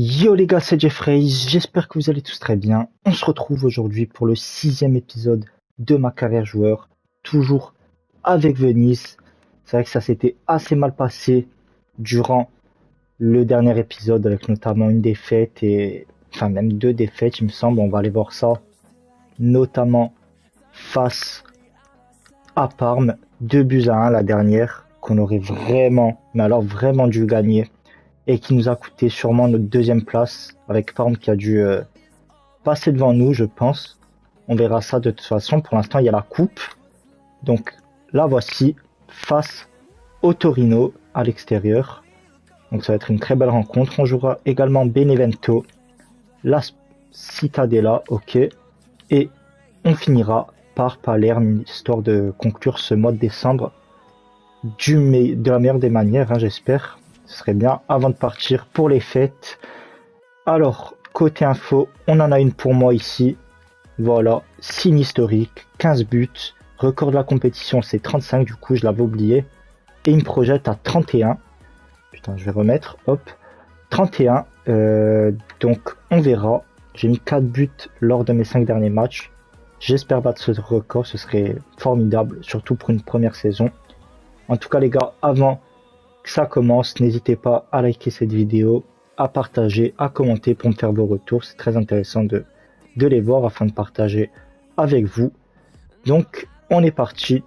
Yo les gars, c'est Jeffrays, j'espère que vous allez tous très bien. On se retrouve aujourd'hui pour le 6e épisode de ma carrière joueur, toujours avec Venise. C'est vrai que ça s'était assez mal passé durant le dernier épisode, avec notamment une défaite, et enfin même deux défaites il me semble, on va aller voir ça, notamment face à Parme, 2-1 la dernière, qu'on aurait vraiment, mais alors vraiment dû gagner. Et qui nous a coûté sûrement notre 2e place, avec Parme qui a dû passer devant nous, je pense. On verra ça de toute façon. Pour l'instant, il y a la coupe. Donc, la voici, face au Torino, à l'extérieur. Donc, ça va être une très belle rencontre. On jouera également Benevento, la Cittadella, ok. Et on finira par Palerme, histoire de conclure ce mois de décembre de la meilleure des manières, hein, j'espère. Ce serait bien avant de partir pour les fêtes. Alors, côté info, on en a une pour moi ici. Voilà, signe historique, 15 buts. Record de la compétition, c'est 35, du coup, je l'avais oublié. Et il me projette à 31. Putain, je vais remettre, hop. 31, donc on verra. J'ai mis 4 buts lors de mes 5 derniers matchs. J'espère battre ce record, ce serait formidable, surtout pour une première saison. En tout cas, les gars, avant... ça commence, n'hésitez pas à liker cette vidéo, à partager, à commenter pour me faire vos retours, c'est très intéressant de les voir afin de partager avec vous. Donc on est parti,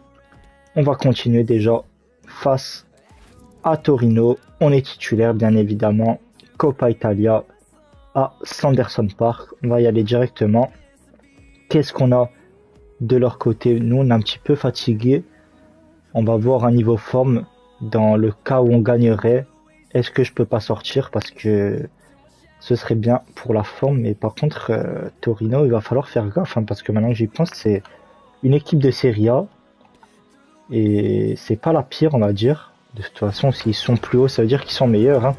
on va continuer déjà face à Torino, on est titulaire bien évidemment, COPPA ITALIA à Sanderson Park, on va y aller directement. Qu'est-ce qu'on a de leur côté? Nous on est un petit peu fatigué, on va voir un niveau forme. Dans le cas où on gagnerait, est-ce que je peux pas sortir parce que ce serait bien pour la forme. Mais par contre, Torino, il va falloir faire gaffe hein, parce que maintenant que j'y pense, c'est une équipe de Serie A et c'est pas la pire, on va dire. De toute façon, s'ils sont plus hauts, ça veut dire qu'ils sont meilleurs. Hein.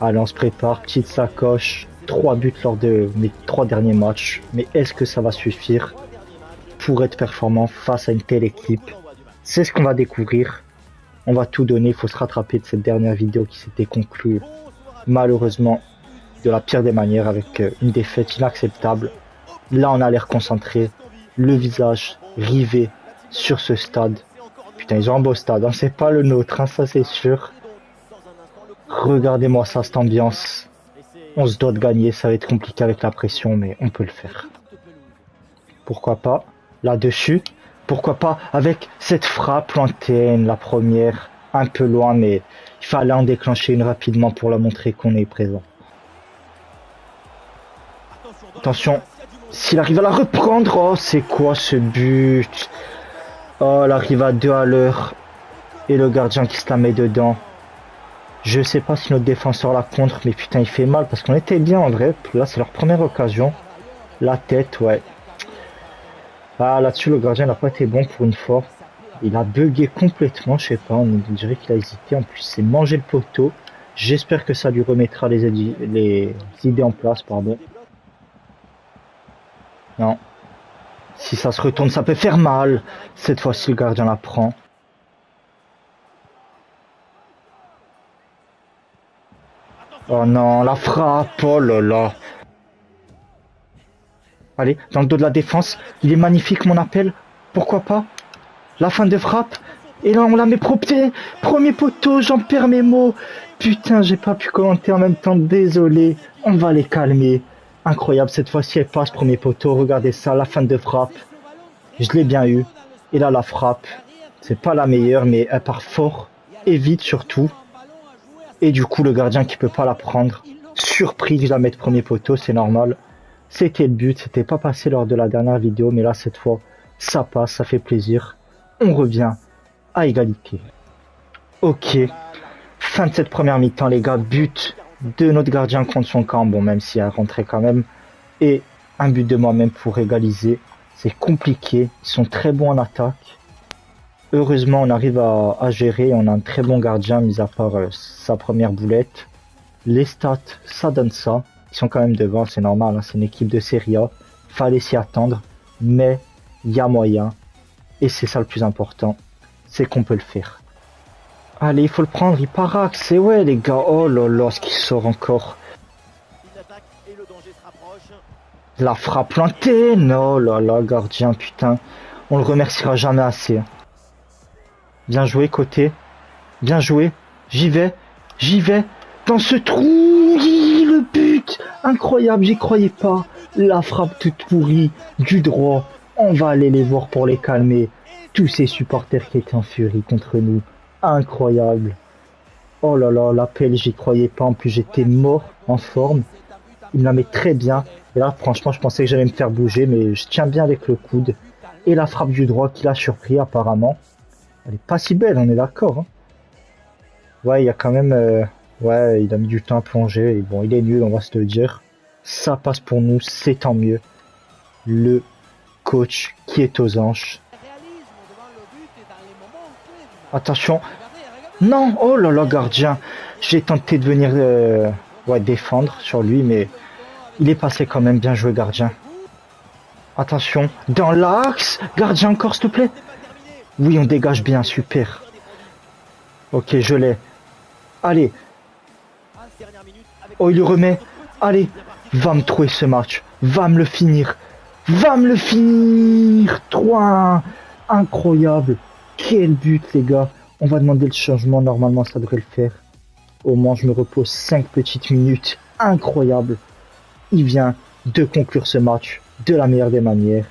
Allez, on se prépare, petite sacoche, 3 buts lors de mes 3 derniers matchs. Mais est-ce que ça va suffire pour être performant face à une telle équipe? C'est ce qu'on va découvrir. On va tout donner, il faut se rattraper de cette dernière vidéo qui s'était conclue malheureusement de la pire des manières avec une défaite inacceptable. Là on a l'air concentré, le visage rivé sur ce stade. Putain ils ont un beau stade, hein. C'est pas le nôtre, hein, ça c'est sûr. Regardez-moi ça cette ambiance, on se doit de gagner, ça va être compliqué avec la pression mais on peut le faire. Pourquoi pas, là-dessus. Pourquoi pas avec cette frappe lointaine, la première, un peu loin, mais il fallait en déclencher une rapidement pour la montrer qu'on est présent. Attention, s'il arrive à la reprendre, oh c'est quoi ce but? Oh, elle arrive à 2 à l'heure, et le gardien qui se la met dedans. Je sais pas si notre défenseur la contre, mais putain il fait mal, parce qu'on était bien en vrai, là c'est leur première occasion. La tête, ouais. Ah, là-dessus, le gardien n'a pas été bon pour une fois. Il a bugué complètement, je sais pas, on dirait qu'il a hésité. En plus, c'est manger le poteau. J'espère que ça lui remettra les idées en place, pardon. Non. Si ça se retourne, ça peut faire mal. Cette fois-ci, le gardien la prend. Oh non, la frappe, oh là là. Allez, dans le dos de la défense, il est magnifique mon appel, pourquoi pas? La fin de frappe, et là on la met proptée, premier poteau, j'en perds mes mots. Putain, j'ai pas pu commenter en même temps, désolé, on va les calmer. Incroyable, cette fois-ci elle passe, premier poteau, regardez ça, la fin de frappe. Je l'ai bien eu, et là la frappe, c'est pas la meilleure, mais elle part fort, et vite surtout. Et du coup le gardien qui peut pas la prendre, surpris que je la mette premier poteau, c'est normal. C'était le but, c'était pas passé lors de la dernière vidéo, mais là cette fois, ça passe, ça fait plaisir. On revient à égalité. Ok, fin de cette première mi-temps les gars, but de notre gardien contre son camp, bon même si elle rentrait quand même, et un but de moi-même pour égaliser. C'est compliqué, ils sont très bons en attaque. Heureusement on arrive à gérer, on a un très bon gardien, mis à part sa première boulette. Les stats, ça donne ça. Ils sont quand même devant, c'est normal, hein, c'est une équipe de Serie A, fallait s'y attendre, mais il y a moyen, et c'est ça le plus important, c'est qu'on peut le faire. Allez, il faut le prendre, il paraxe, et ouais les gars, oh là là, ce qui sort encore. La frappe plantée. Non, là, là, gardien, putain. On le remerciera jamais assez. Bien joué, côté. Bien joué. J'y vais. J'y vais. Dans ce trou. Le but. Incroyable, j'y croyais pas. La frappe toute pourrie. Du droit. On va aller les voir pour les calmer. Tous ces supporters qui étaient en furie contre nous. Incroyable. Oh là là, l'appel, j'y croyais pas. En plus, j'étais mort en forme. Il me la met très bien. Et là, franchement, je pensais que j'allais me faire bouger, mais je tiens bien avec le coude. Et la frappe du droit qui l'a surpris, apparemment. Elle est pas si belle, on est d'accord. Hein. Ouais, il y a quand même... ouais, il a mis du temps à plonger. Et bon, il est nul, on va se le dire. Ça passe pour nous, c'est tant mieux. Le coach qui est aux anges. Attention. Non, oh là là, gardien. J'ai tenté de venir ouais, défendre sur lui, mais il est passé quand même. Bien joué, gardien. Attention, dans l'axe. Gardien encore, s'il te plaît. Oui, on dégage bien, super. Ok, je l'ai. Allez. Oh, il le remet. Allez, va me trouver ce match. Va me le finir. Va me le finir. 3-1. Incroyable. Quel but, les gars. On va demander le changement. Normalement, ça devrait le faire. Au moins, je me repose 5 petites minutes. Incroyable. Il vient de conclure ce match de la meilleure des manières,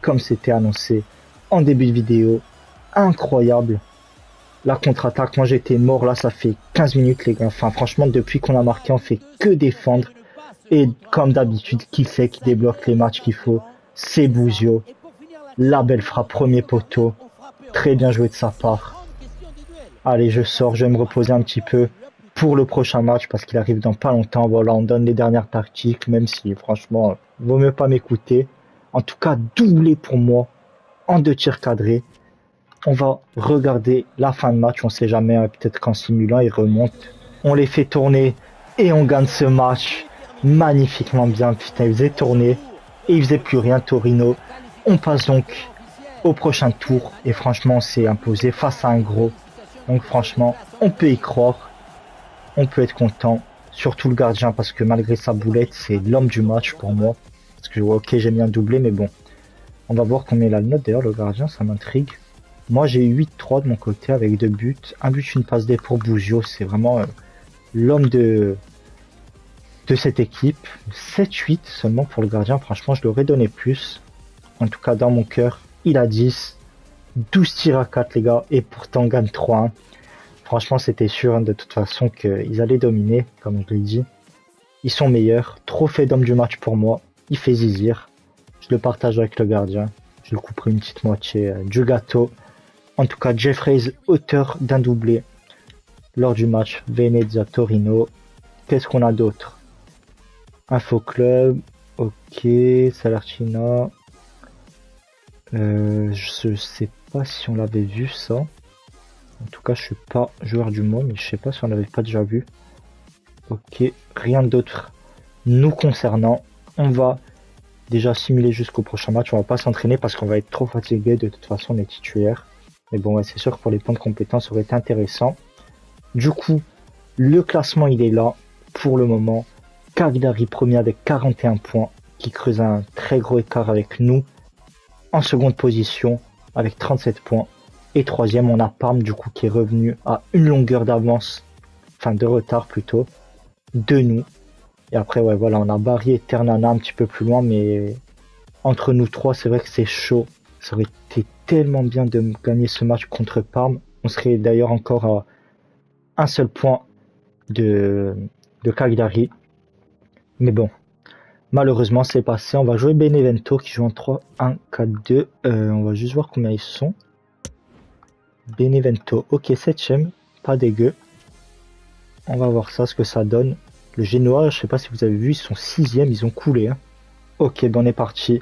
comme c'était annoncé en début de vidéo. Incroyable. La contre-attaque, moi j'étais mort là, ça fait 15 minutes les gars. Enfin franchement, depuis qu'on a marqué, on fait que défendre. Et comme d'habitude, qui c'est qui débloque les matchs qu'il faut? C'est Bouzio. La belle frappe, premier poteau. Très bien joué de sa part. Allez, je sors, je vais me reposer un petit peu pour le prochain match, parce qu'il arrive dans pas longtemps. Voilà, on donne les dernières tactiques, même si franchement, vaut mieux pas m'écouter. En tout cas, doublé pour moi, en 2 tirs cadrés. On va regarder la fin de match, on sait jamais, hein, peut-être qu'en simulant, ils remontent. On les fait tourner et on gagne ce match magnifiquement bien. Putain, ils faisaient tourner et ils faisaient plus rien, Torino. On passe donc au prochain tour et franchement, on s'est imposé face à un gros. Donc franchement, on peut y croire. On peut être content, surtout le gardien, parce que malgré sa boulette, c'est l'homme du match pour moi. Parce que, ok, j'ai bien doublé, mais bon. On va voir combien il a de note. D'ailleurs, le gardien, ça m'intrigue. Moi, j'ai 8-3 de mon côté avec 2 buts. Un but, une passe D pour Bouzio. C'est vraiment l'homme de cette équipe. 7-8 seulement pour le gardien. Franchement, je l'aurais donné plus. En tout cas, dans mon cœur, il a 10. 12 tirs à 4, les gars. Et pourtant, on gagne 3-1. Franchement, c'était sûr hein, de toute façon qu'ils allaient dominer, comme je l'ai dit. Ils sont meilleurs. Trophée d'homme du match pour moi. Il fait zizir. Je le partage avec le gardien. Je le couperai une petite moitié du gâteau. En tout cas, Jeffrays, auteur d'un doublé lors du match Venezia-Torino. Qu'est-ce qu'on a d'autre? Info Club. Ok. Salartina. Je sais pas si on l'avait vu ça. En tout cas, je suis pas joueur du monde, mais je sais pas si on l'avait pas déjà vu. Ok, rien d'autre nous concernant. On va déjà simuler jusqu'au prochain match. On va pas s'entraîner parce qu'on va être trop fatigué. De toute façon, on est titulaire. Mais bon, ouais, c'est sûr que pour les points de compétence, ça aurait été intéressant. Du coup, le classement, il est là pour le moment. Cagliari premier avec 41 points, qui creuse un très gros écart avec nous. En seconde position, avec 37 points. Et troisième, on a Parme, du coup, qui est revenu à une longueur d'avance, enfin de retard plutôt, de nous. Et après, ouais, voilà, on a Bari et Ternana un petit peu plus loin, mais entre nous trois, c'est vrai que c'est chaud. Ça aurait été tellement bien de gagner ce match contre Parme. On serait d'ailleurs encore à 1 seul point de Cagliari. Mais bon, malheureusement, c'est passé. On va jouer Benevento qui joue en 3-1-4-2. On va juste voir combien ils sont. Benevento, ok, 7ème, pas dégueu. On va voir ça, ce que ça donne. Le Genoa, je sais pas si vous avez vu, ils sont 6ème, ils ont coulé. Hein. Ok, ben on est parti.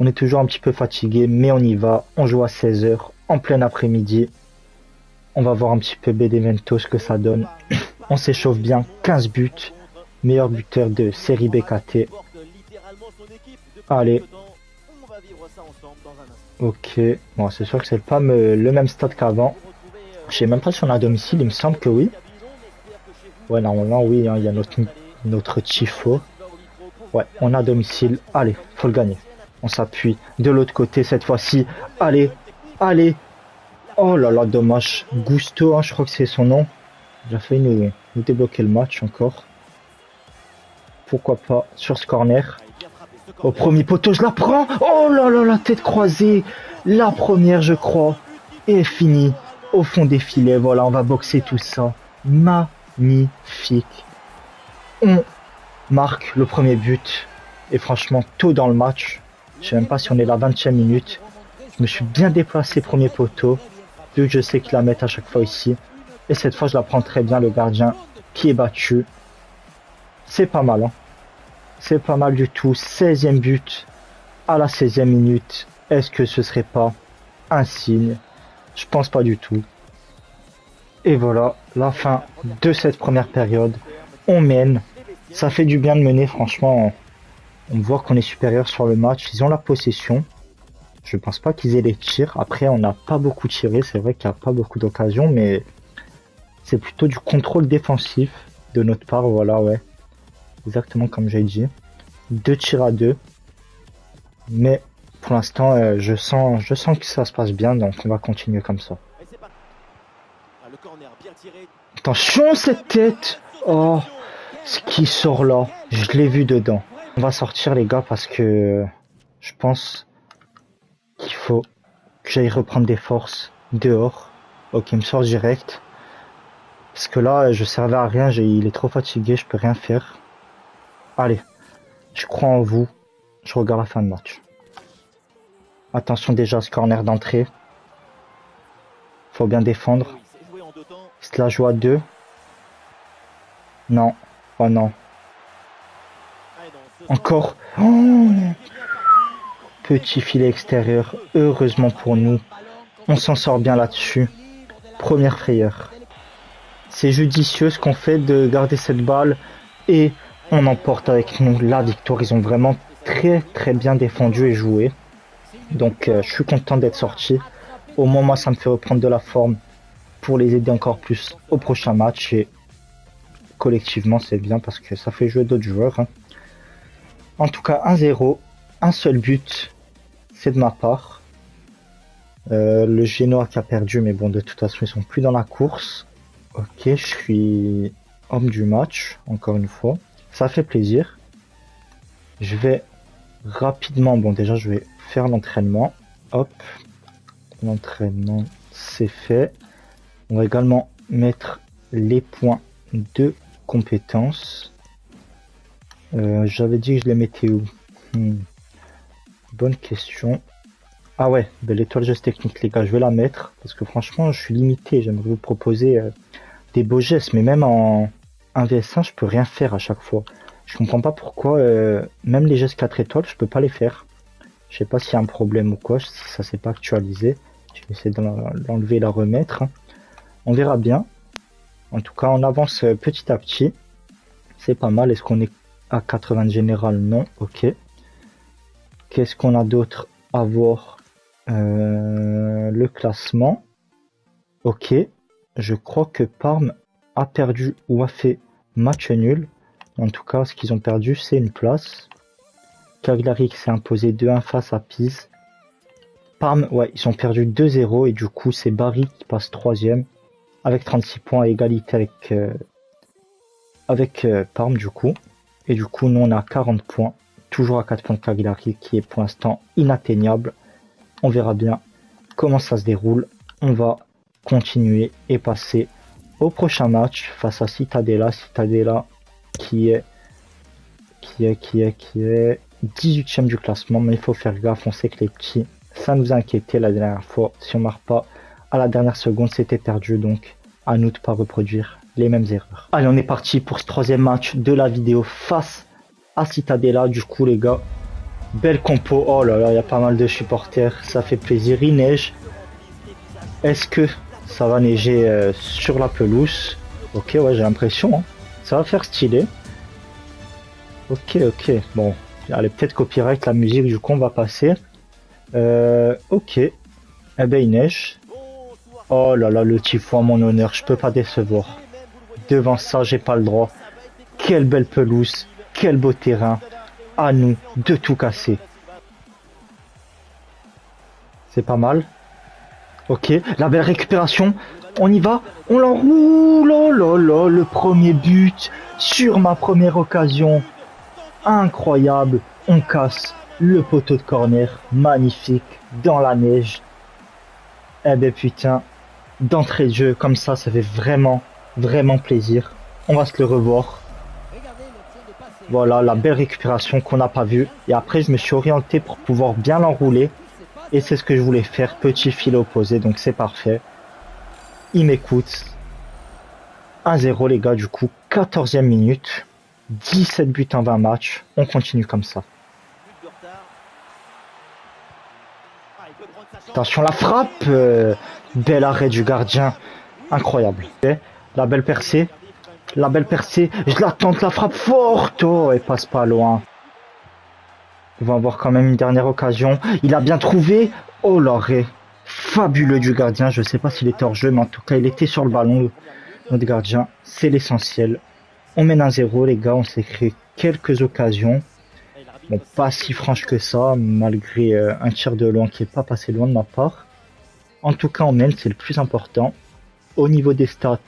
On est toujours un petit peu fatigué, mais on y va. On joue à 16 h, en plein après-midi. On va voir un petit peu Benevento, ce que ça donne. On s'échauffe bien, 15 buts. Meilleur buteur de série BKT. Allez. Ok, bon, c'est sûr que c'est pas le même stade qu'avant. Je sais même pas si on est à domicile, il me semble que oui. Ouais, normalement, oui, hein, il y a notre tifo. Ouais, on a à domicile. Allez, faut le gagner. On s'appuie de l'autre côté cette fois-ci. Allez, allez. Oh là là, dommage. Gusto, hein, je crois que c'est son nom. Il a failli nous débloquer le match encore. Pourquoi pas sur ce corner. Au premier poteau, je la prends. Oh là là, la tête croisée. La première, je crois. Et fini. Au fond des filets, voilà, on va boxer tout ça. Magnifique. On marque le premier but. Et franchement, tôt dans le match, je sais même pas si on est à la 20e minute. Je me suis bien déplacé premier poteau. Vu que je sais qu'ils la mettent à chaque fois ici. Et cette fois, je la prends très bien, le gardien qui est battu. C'est pas mal, hein. C'est pas mal du tout. 16e but à la 16e minute. Est-ce que ce serait pas un signe? Je pense pas du tout. Et voilà, la fin de cette première période. On mène. Ça fait du bien de mener, franchement. On voit qu'on est supérieur sur le match. Ils ont la possession. Je pense pas qu'ils aient les tirs. Après, on n'a pas beaucoup tiré. C'est vrai qu'il n'y a pas beaucoup d'occasions, mais c'est plutôt du contrôle défensif de notre part. Voilà, ouais. Exactement comme j'ai dit. 2 tirs à 2. Mais pour l'instant, je sens que ça se passe bien, donc on va continuer comme ça. Attention, cette tête! Oh, ce qui sort là, je l'ai vu dedans. On va sortir, les gars, parce que je pense qu'il faut que j'aille reprendre des forces dehors. Ok, il me sort direct. Parce que là, je servais à rien, il est trop fatigué, je peux rien faire. Allez, je crois en vous. Je regarde la fin de match. Attention déjà à ce corner d'entrée. Faut bien défendre. C'est la joie à 2. Non. Oh non. Encore. Oh, petit filet extérieur. Heureusement pour nous. On s'en sort bien là-dessus. Première frayeur. C'est judicieux ce qu'on fait de garder cette balle. Et on emporte avec nous la victoire. Ils ont vraiment très bien défendu et joué. Donc je suis content d'être sorti. Au moins moi ça me fait reprendre de la forme pour les aider encore plus au prochain match. Et collectivement c'est bien parce que ça fait jouer d'autres joueurs, hein. En tout cas 1-0. Un seul but. C'est de ma part. Le Genoa qui a perdu, mais bon de toute façon ils sont plus dans la course. Ok, je suis homme du match. Encore une fois. Ça fait plaisir. Je vais rapidement, bon déjà je vais faire l'entraînement, hop, l'entraînement c'est fait. On va également mettre les points de compétence. J'avais dit que je les mettais où? Bonne question. Ah ouais, de l'étoile geste technique les gars, je vais la mettre parce que franchement je suis limité, j'aimerais vous proposer des beaux gestes, mais même en 1v1 je peux rien faire à chaque fois. Je comprends pas pourquoi, même les gestes 4 étoiles, je peux pas les faire. Je sais pas s'il y a un problème ou quoi, ça s'est pas actualisé. Je vais essayer de l'enlever et la remettre. On verra bien. En tout cas, on avance petit à petit. C'est pas mal. Est-ce qu'on est à 80 de général? Non, ok. Qu'est-ce qu'on a d'autre à voir? Le classement. Ok. Je crois que Parme a perdu ou a fait match nul. En tout cas, ce qu'ils ont perdu, c'est une place. Cagliari qui s'est imposé 2-1 face à Pise. Parme, ouais, ils ont perdu 2-0. Et du coup, c'est Bari qui passe 3ème. Avec 36 points à égalité avec Parme, du coup. Et du coup, nous, on a 40 points. Toujours à 4 points de Cagliari, qui est pour l'instant inatteignable. On verra bien comment ça se déroule. On va continuer et passer au prochain match face à Cittadella. Cittadella... qui est 18ème du classement, mais il faut faire gaffe, on sait que les petits, ça nous a inquiété la dernière fois, si on marque pas à la dernière seconde, c'était perdu, donc à nous de pas reproduire les mêmes erreurs. Allez, on est parti pour ce 3ème match de la vidéo face à Cittadella, du coup les gars, belle compo, oh là là, il y a pas mal de supporters, ça fait plaisir, il neige, est-ce que ça va neiger sur la pelouse? Ok, ouais, j'ai l'impression, hein. Ça va faire stylé. Ok, ok. Bon, allez, peut-être copyright la musique, du coup, on va passer. Ok. Eh ben, il neige. Oh là là, le typhon à mon honneur. Je peux pas décevoir. Devant ça, j'ai pas le droit. Quelle belle pelouse. Quel beau terrain. À nous de tout casser. C'est pas mal. Ok, la belle récupération. On y va. On l'enroule. Oh là là, le premier but sur ma première occasion. Incroyable. On casse le poteau de corner. Magnifique. Dans la neige. Eh ben putain. D'entrée de jeu comme ça, ça fait vraiment, vraiment plaisir. On va se le revoir. Voilà, la belle récupération qu'on n'a pas vue. Et après, je me suis orienté pour pouvoir bien l'enrouler. Et c'est ce que je voulais faire. Petit filet opposé, donc c'est parfait. Il m'écoute. 1-0 les gars, du coup. 14e minute. 17 buts en 20 matchs. On continue comme ça. Attention, la frappe. Bel arrêt du gardien. Incroyable. La belle percée. La belle percée. Je la tente, la frappe forte. Oh, elle passe pas loin. On va avoir quand même une dernière occasion. Il a bien trouvé. Oh l'arrêt. Fabuleux du gardien. Je sais pas s'il était hors jeu, mais en tout cas, il était sur le ballon. Notre gardien, c'est l'essentiel. On mène 1-0, les gars. On s'est créé quelques occasions. Bon, pas si franche que ça, malgré un tir de loin qui n'est pas passé loin de ma part. En tout cas, on mène, c'est le plus important. Au niveau des stats,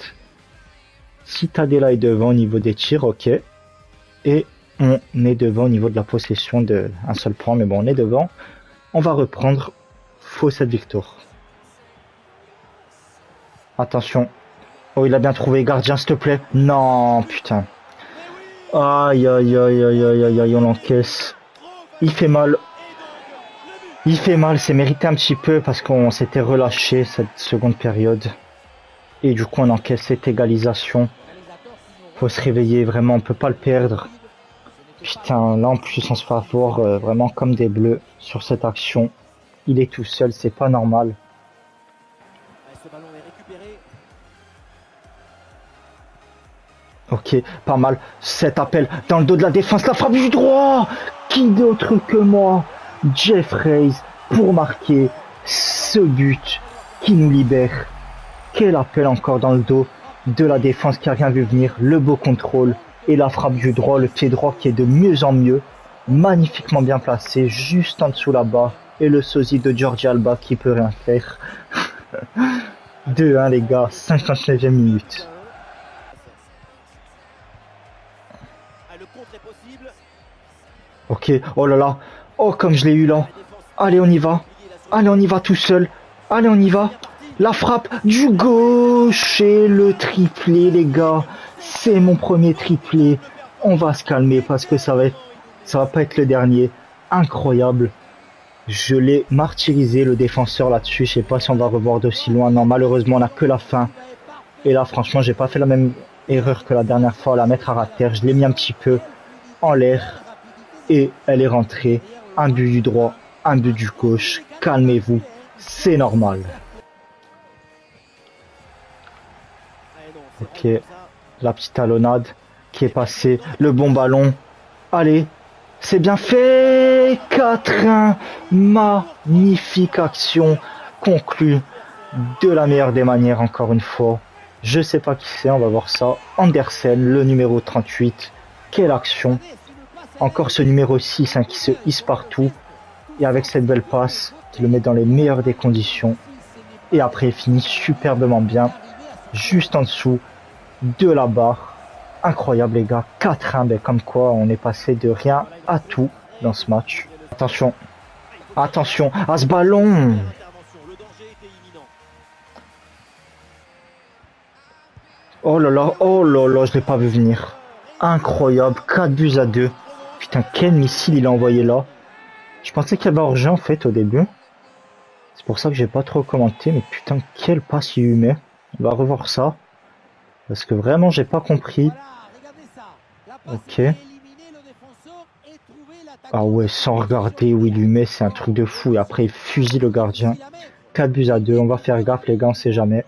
Cittadella est devant au niveau des tirs, ok. Et on est devant au niveau de la possession d'un seul point, mais bon, on est devant. On va reprendre. Faut cette victoire. Attention. Oh, il a bien trouvé, gardien, s'il te plaît. Non, putain. Aïe, aïe, aïe, aïe, aïe, aïe, aïe, on l'encaisse. Il fait mal. Il fait mal, c'est mérité un petit peu parce qu'on s'était relâché cette seconde période. Et du coup, on encaisse cette égalisation. Faut se réveiller, vraiment, on peut pas le perdre. Putain, là, en plus, on se fait avoir vraiment comme des bleus sur cette action. Il est tout seul, c'est pas normal. Ok, pas mal. Cet appel dans le dos de la défense, la frappe du droit. Qui d'autre que moi, Jeffrays, pour marquer ce but qui nous libère. Quel appel encore dans le dos de la défense qui n'a rien vu venir. Le beau contrôle et la frappe du droit, le pied droit qui est de mieux en mieux. Magnifiquement bien placé, juste en dessous là-bas. Et le sosie de Jordi Alba qui peut rien faire. 2-1 hein, les gars, 59e minute. Ok, oh là là. Oh, comme je l'ai eu là. Allez, on y va. Allez, on y va tout seul. Allez, on y va. La frappe du gauche et le triplé, les gars. C'est mon premier triplé. On va se calmer parce que ça va pas être le dernier. Incroyable. Je l'ai martyrisé, le défenseur, là-dessus. Je sais pas si on va revoir d'aussi loin. Non, malheureusement, on a que la fin. Et là, franchement, j'ai pas fait la même erreur que la dernière fois. La mettre à ras de terre. Je l'ai mis un petit peu en l'air. Et elle est rentrée. Un but du droit, un but du gauche. Calmez-vous, c'est normal. Ok, la petite talonnade qui est passée. Le bon ballon. Allez, c'est bien fait. 4-1. Magnifique action conclue de la meilleure des manières encore une fois. Je sais pas qui c'est, on va voir ça. Andersen, le numéro 38. Quelle action. Encore ce numéro 6 hein, qui se hisse partout. Et avec cette belle passe, qui le met dans les meilleures des conditions. Et après, il finit superbement bien. Juste en dessous de la barre. Incroyable les gars. 4-1, ben, comme quoi on est passé de rien à tout dans ce match. Attention. Attention à ce ballon. Oh là là, je ne l'ai pas vu venir. Incroyable. 4-2. Putain, quel missile il a envoyé là. Je pensais qu'il y avait hors-jeu en fait au début. C'est pour ça que j'ai pas trop commenté. Mais putain, quelle passe il lui met. On va revoir ça. Parce que vraiment, j'ai pas compris. Ok. Ah ouais, sans regarder où il lui met, c'est un truc de fou. Et après, il fusille le gardien. 4-2. On va faire gaffe, les gars, on sait jamais.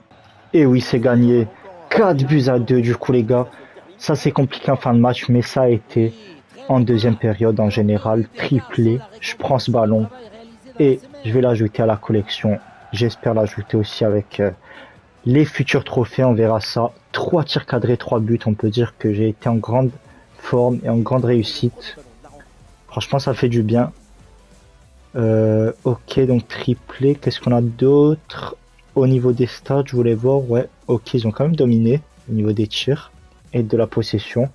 Et oui, c'est gagné. 4-2, du coup, les gars. Ça, c'est compliqué en fin de match, mais ça a été. En deuxième période, en général, triplé. Je prends ce ballon et je vais l'ajouter à la collection. J'espère l'ajouter aussi avec les futurs trophées. On verra ça. 3 tirs cadrés, 3 buts. On peut dire que j'ai été en grande forme et en grande réussite. Franchement, ça fait du bien. Ok, donc triplé. Qu'est-ce qu'on a d'autre? Au niveau des stats, je voulais voir. Ouais, ok, ils ont quand même dominé au niveau des tirs et de la possession.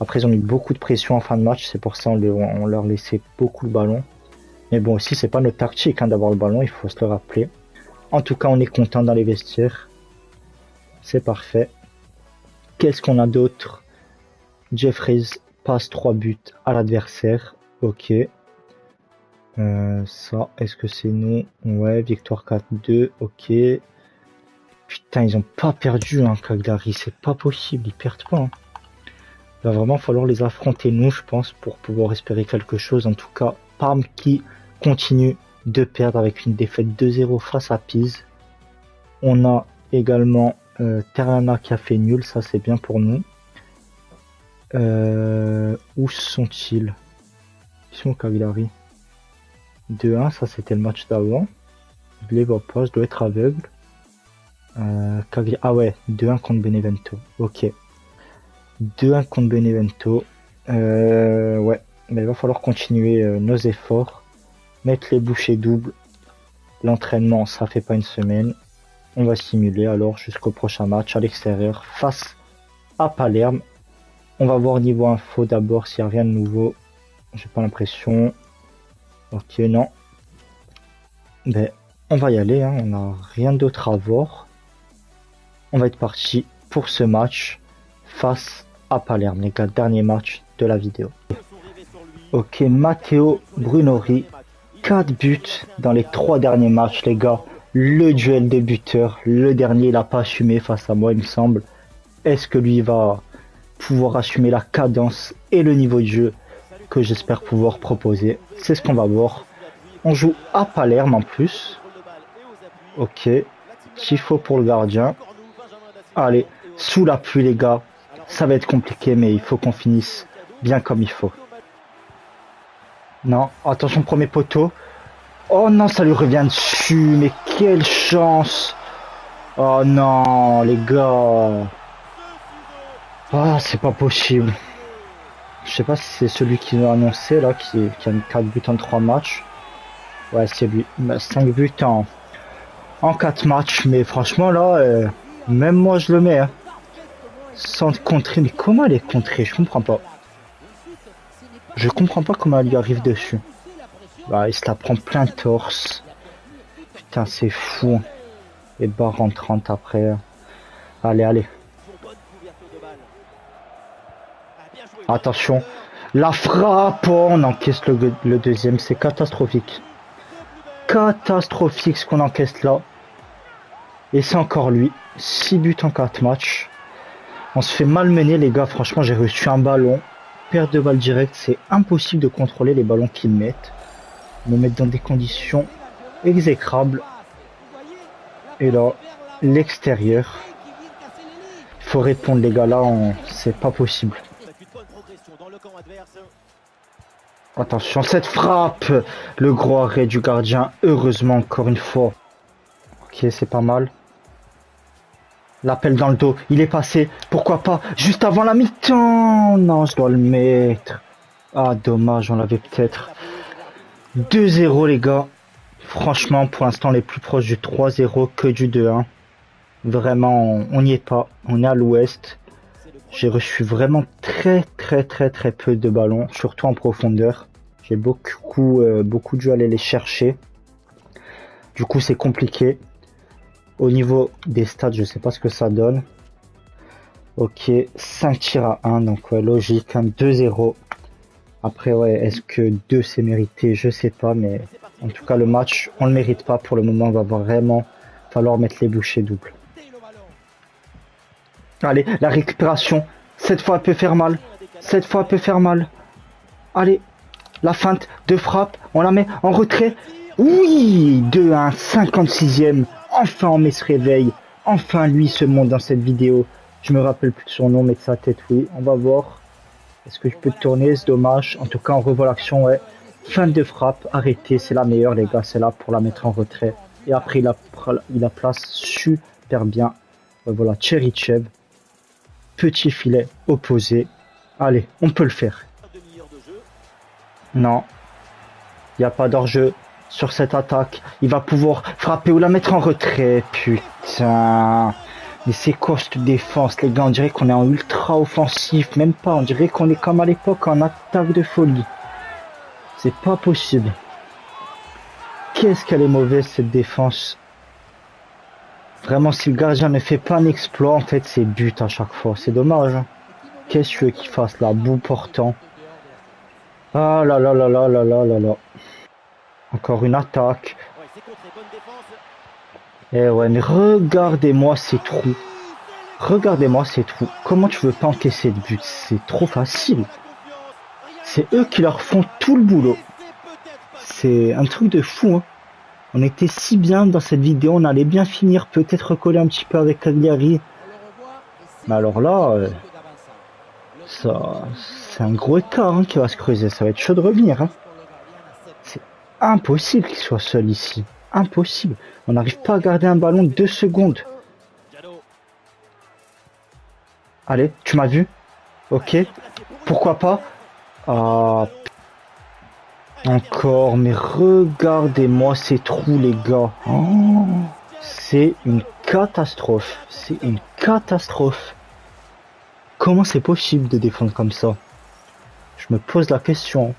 Après, ils ont eu beaucoup de pression en fin de match. C'est pour ça on leur laissait beaucoup le ballon. Mais bon, aussi, c'est pas notre tactique hein, d'avoir le ballon. Il faut se le rappeler. En tout cas, on est content dans les vestiaires. C'est parfait. Qu'est-ce qu'on a d'autre? Jeffrays passe 3 buts à l'adversaire. Ok. Ça, est-ce que c'est nous? Ouais, victoire 4-2, ok. Putain, ils ont pas perdu, hein, Cagliari, c'est pas possible, ils perdent pas. Hein. Il va vraiment falloir les affronter, nous, je pense, pour pouvoir espérer quelque chose. En tout cas, Parme qui continue de perdre avec une défaite 2-0 face à Pise. On a également Ternana qui a fait nul, ça c'est bien pour nous. Où sont-ils? Ils sont au Cagliari. 2-1, ça c'était le match d'avant. Je les vois pas, je dois être aveugle. Ah ouais, 2-1 contre Benevento. Ok. 2-1 contre Benevento. Ouais, mais il va falloir continuer nos efforts. Mettre les bouchées doubles. L'entraînement, ça fait pas une semaine. On va simuler alors jusqu'au prochain match à l'extérieur face à Palerme. On va voir niveau info d'abord s'il n'y a rien de nouveau. J'ai pas l'impression. Ok, non. Ben, on va y aller, hein. On n'a rien d'autre à voir. On va être parti pour ce match face à Palerme, les gars, dernier match de la vidéo. Ok, Matteo Brunori, 4 buts dans les 3 derniers matchs, les gars. Le duel des buteurs, le dernier, il n'a pas assumé face à moi, il me semble. Est-ce que lui va pouvoir assumer la cadence et le niveau de jeu que j'espère pouvoir proposer? C'est ce qu'on va voir. On joue à Palerme en plus. Ok. Tifo pour le gardien. Allez. Sous la pluie les gars. Ça va être compliqué mais il faut qu'on finisse bien comme il faut. Non. Attention premier poteau. Oh non ça lui revient dessus. Mais quelle chance. Oh non les gars. Ah c'est pas possible. Je sais pas si c'est celui qui nous a annoncé là, qui a 4 buts en 3 matchs. Ouais, c'est lui. Bah, 5 buts en 4 matchs. Mais franchement, là, même moi je le mets. Hein. Sans contrer. Mais comment elle est contrée? Je comprends pas. Je comprends pas comment elle lui arrive dessus. Bah, il se la prend plein torse. Putain, c'est fou. Et barre en 30 après. Allez, allez. Attention, la frappe, on encaisse le deuxième, c'est catastrophique. Catastrophique ce qu'on encaisse là. Et c'est encore lui, 6 buts en 4 matchs. On se fait malmener les gars, franchement j'ai reçu un ballon. Perte de balle directe, c'est impossible de contrôler les ballons qu'ils mettent. Ils me mettent dans des conditions exécrables. Et là, l'extérieur. Il faut répondre les gars, là c'est pas possible. Attention, cette frappe! Le gros arrêt du gardien, heureusement encore une fois. Ok, c'est pas mal. L'appel dans le dos, il est passé, pourquoi pas, juste avant la mi-temps! Non, je dois le mettre. Ah, dommage, on l'avait peut-être. 2-0 les gars. Franchement, pour l'instant, on est plus proche du 3-0 que du 2-1. Vraiment, on n'y est pas, on est à l'ouest. J'ai reçu vraiment très peu de ballons, surtout en profondeur. J'ai beaucoup dû aller les chercher. Du coup, c'est compliqué. Au niveau des stats, je sais pas ce que ça donne. Ok, 5 tirs à 1, donc ouais, logique, hein, 2-0. Après, ouais, est-ce que 2 c'est mérité? Je sais pas, mais en tout cas, le match, on le mérite pas. Pour le moment, on va vraiment falloir mettre les bouchées doubles. Allez, la récupération. Cette fois, elle peut faire mal. Cette fois, elle peut faire mal. Allez, la feinte de frappe. On la met en retrait. Oui, 2-1, 56e. Enfin, on met ce réveil. Enfin, lui se montre dans cette vidéo. Je me rappelle plus de son nom, mais de sa tête, oui. On va voir. Est-ce que je peux tourner? C'est dommage. En tout cas, on revoit l'action, ouais. Feinte de frappe, arrêtée. C'est la meilleure, les gars. C'est là pour la mettre en retrait. Et après, il la place super bien. Voilà, Tcherichev. Petit filet opposé. Allez, on peut le faire. Non. Il n'y a pas d'hors-jeu. sur cette attaque. Il va pouvoir frapper ou la mettre en retrait. Putain. Mais c'est quoi cette défense, les gars? On dirait qu'on est en ultra offensif. Même pas. On dirait qu'on est comme à l'époque en attaque de folie. C'est pas possible. Qu'est-ce qu'elle est mauvaise, cette défense. Vraiment, si le gardien ne fait pas un exploit, en fait, c'est but à chaque fois. C'est dommage. Hein. Qu'est-ce que tu veux qu'il fasse là, bout portant? Ah là là là là là là là là. Encore une attaque. Eh ouais, mais regardez-moi ces trous. Regardez-moi ces trous. Comment tu veux pas encaisser de but? C'est trop facile. C'est eux qui leur font tout le boulot. C'est un truc de fou. Hein. On était si bien dans cette vidéo. On allait bien finir. Peut-être recoller un petit peu avec Cagliari. Mais alors là... ça, c'est un gros écart hein, qui va se creuser. Ça va être chaud de revenir. Hein. C'est impossible qu'il soit seul ici. Impossible. On n'arrive pas à garder un ballon 2 secondes. Allez, tu m'as vu? Ok. Pourquoi pas? Ah, encore. Mais regardez-moi ces trous, les gars. Oh, c'est une catastrophe. C'est une catastrophe. Comment c'est possible de défendre comme ça? Je me pose la question.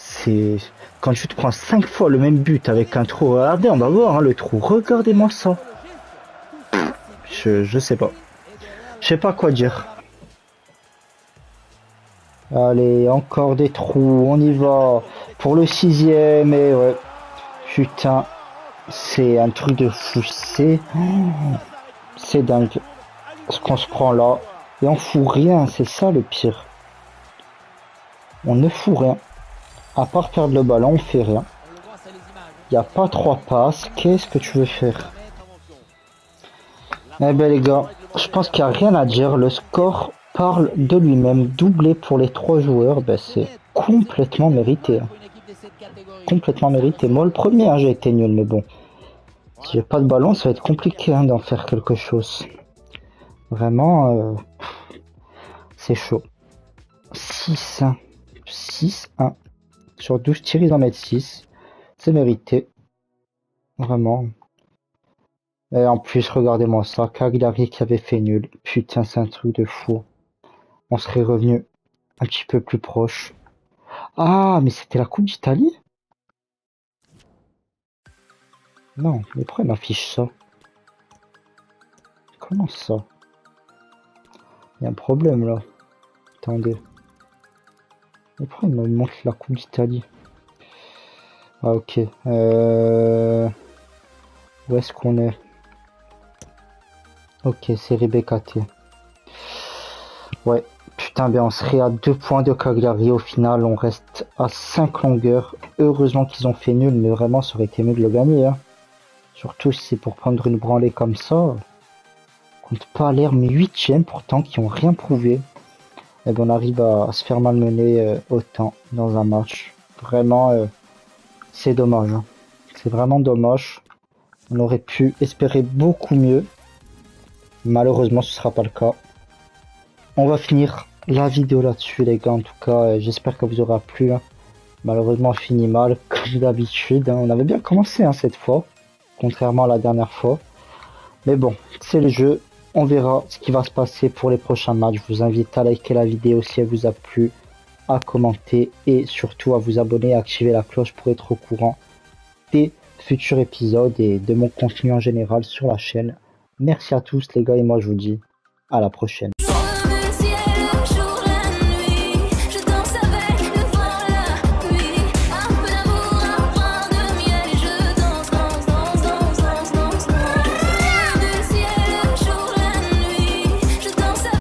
C'est... quand tu te prends 5 fois le même but avec un trou, regardez, on va voir hein, le trou. Regardez-moi ça. Je sais pas. Je sais pas quoi dire. Allez, encore des trous. On y va. Pour le 6ème. Et ouais. Putain. C'est un truc de fou. C'est dingue. Ce qu'on se prend là. Et on fout rien, c'est ça le pire. On ne fout rien. À part perdre le ballon, on fait rien. Il n'y a pas 3 passes. Qu'est-ce que tu veux faire? Eh ben les gars, je pense qu'il n'y a rien à dire. Le score parle de lui-même. Doublé pour les 3 joueurs, ben, c'est complètement mérité. Hein. Complètement mérité. Moi le premier, hein, j'ai été nul, mais bon. Si j'ai pas de ballon, ça va être compliqué hein, d'en faire quelque chose. Vraiment, c'est chaud. 6-1. 6-1. Sur 12 tirs, ils en mettent 6. C'est mérité. Vraiment. Et en plus, regardez-moi ça. Cagliari qui avait fait nul. Putain, c'est un truc de fou. On serait revenu un petit peu plus proche. Ah, mais c'était la Coupe d'Italie? Non, mais pourquoi il m'affiche ça? Comment ça? Il y a un problème là. Attendez. Et pourquoi il me montre la Coupe d'Italie? Ah ok. Où est-ce qu'on est? Ok, c'est Rebeccaté. Ouais. Putain, ben on serait à 2 points de Cagliari. Au final, on reste à 5 longueurs. Heureusement qu'ils ont fait nul, mais vraiment ça aurait été mieux de le gagner. Hein. Surtout si c'est pour prendre une branlée comme ça. Contre Palerme, 8ème pourtant, qui n'ont rien prouvé. Et ben on arrive à se faire malmener autant dans un match. Vraiment, c'est dommage. Hein. C'est vraiment dommage. On aurait pu espérer beaucoup mieux. Malheureusement, ce ne sera pas le cas. On va finir la vidéo là-dessus, les gars. En tout cas, j'espère que vous aura plu. Hein. Malheureusement, on finit mal, comme d'habitude. Hein. On avait bien commencé hein, cette fois, contrairement à la dernière fois. Mais bon, c'est le jeu. On verra ce qui va se passer pour les prochains matchs. Je vous invite à liker la vidéo si elle vous a plu, à commenter et surtout à vous abonner et à activer la cloche pour être au courant des futurs épisodes et de mon contenu en général sur la chaîne. Merci à tous les gars et moi je vous dis à la prochaine.